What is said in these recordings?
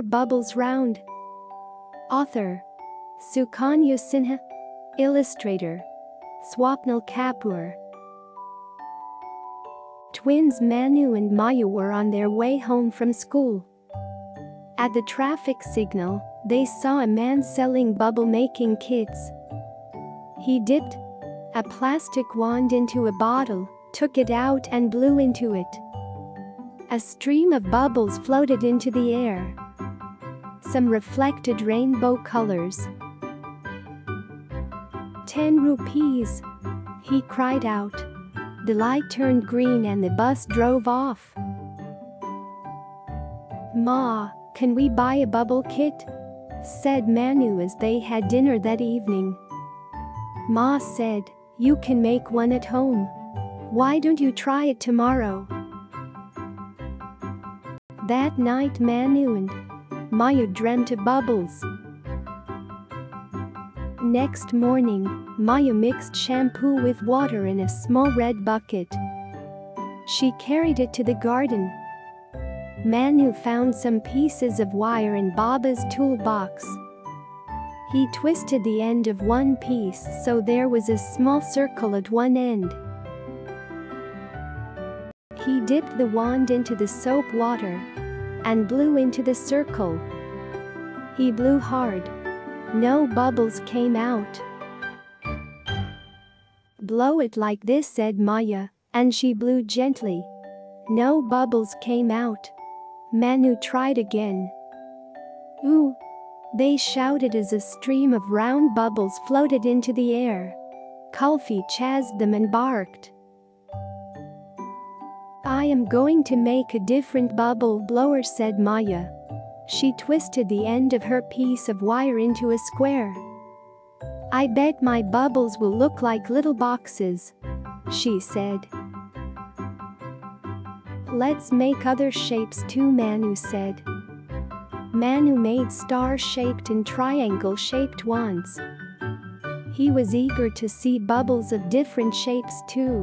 are bubbles round. Author: Sukanya Sinha. Illustrator: Swapnil Kapoor. Twins Manu and Maya were on their way home from school. At the traffic signal, they saw a man selling bubble-making kits. He dipped a plastic wand into a bottle, took it out and blew into it. A stream of bubbles floated into the air. Some reflected rainbow colors. 10 rupees! He cried out. The light turned green and the bus drove off. "Ma, can we buy a bubble kit?" said Manu as they had dinner that evening. Ma said, "You can make one at home. Why don't you try it tomorrow?" That night Manu and Maya dreamt of bubbles. Next morning, Maya mixed shampoo with water in a small red bucket. She carried it to the garden. Manu found some pieces of wire in Baba's toolbox. He twisted the end of one piece so there was a small circle at one end. He dipped the wand into the soap water and blew into the circle. He blew hard. No bubbles came out. "Blow it like this," said Maya, and she blew gently. No bubbles came out. Manu tried again. "Ooh!" they shouted as a stream of round bubbles floated into the air. Kulfi chased them and barked, "I am going to make a different bubble blower," said Maya. She twisted the end of her piece of wire into a square. "I bet my bubbles will look like little boxes," she said. "Let's make other shapes too," Manu said. Manu made star-shaped and triangle-shaped wands. He was eager to see bubbles of different shapes too.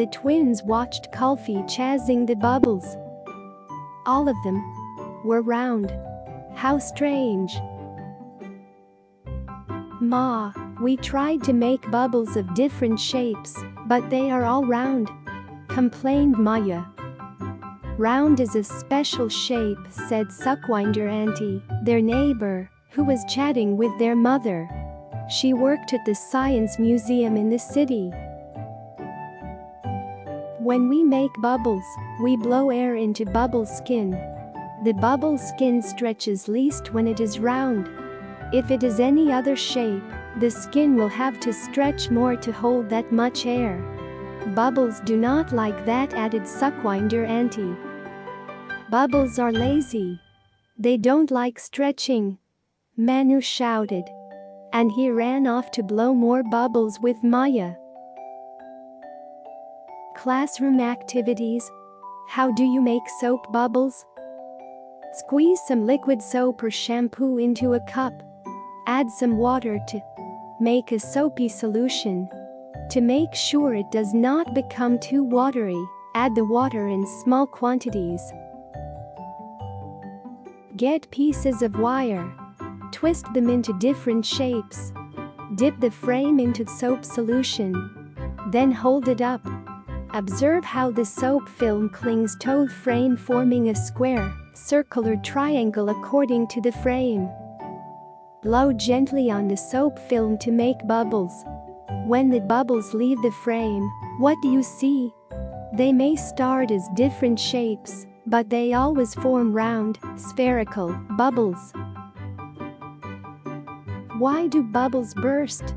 The twins watched Kulfi chasing the bubbles. All of them were round. How strange. "Ma, we tried to make bubbles of different shapes, but they are all round," complained Maya. "Round is a special shape," said Sukhwinder Aunty, their neighbor, who was chatting with their mother. She worked at the science museum in the city. "When we make bubbles, we blow air into bubble skin. The bubble skin stretches least when it is round. If it is any other shape, the skin will have to stretch more to hold that much air. Bubbles do not like that," added Sukhwinder Aunty. "Bubbles are lazy. They don't like stretching," Manu shouted. And he ran off to blow more bubbles with Maya. Classroom activities. How do you make soap bubbles? Squeeze some liquid soap or shampoo into a cup. Add some water to make a soapy solution. To make sure it does not become too watery, add the water in small quantities. Get pieces of wire. Twist them into different shapes. Dip the frame into soap solution. Then hold it up. Observe how the soap film clings to the frame, forming a square, circle or triangle according to the frame. Blow gently on the soap film to make bubbles. When the bubbles leave the frame, what do you see? They may start as different shapes, but they always form round, spherical bubbles. Why do bubbles burst?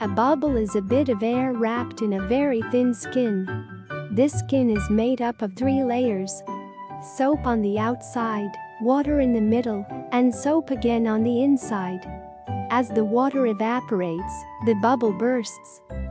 A bubble is a bit of air wrapped in a very thin skin. This skin is made up of 3 layers. Soap on the outside, water in the middle, and soap again on the inside. As the water evaporates, the bubble bursts.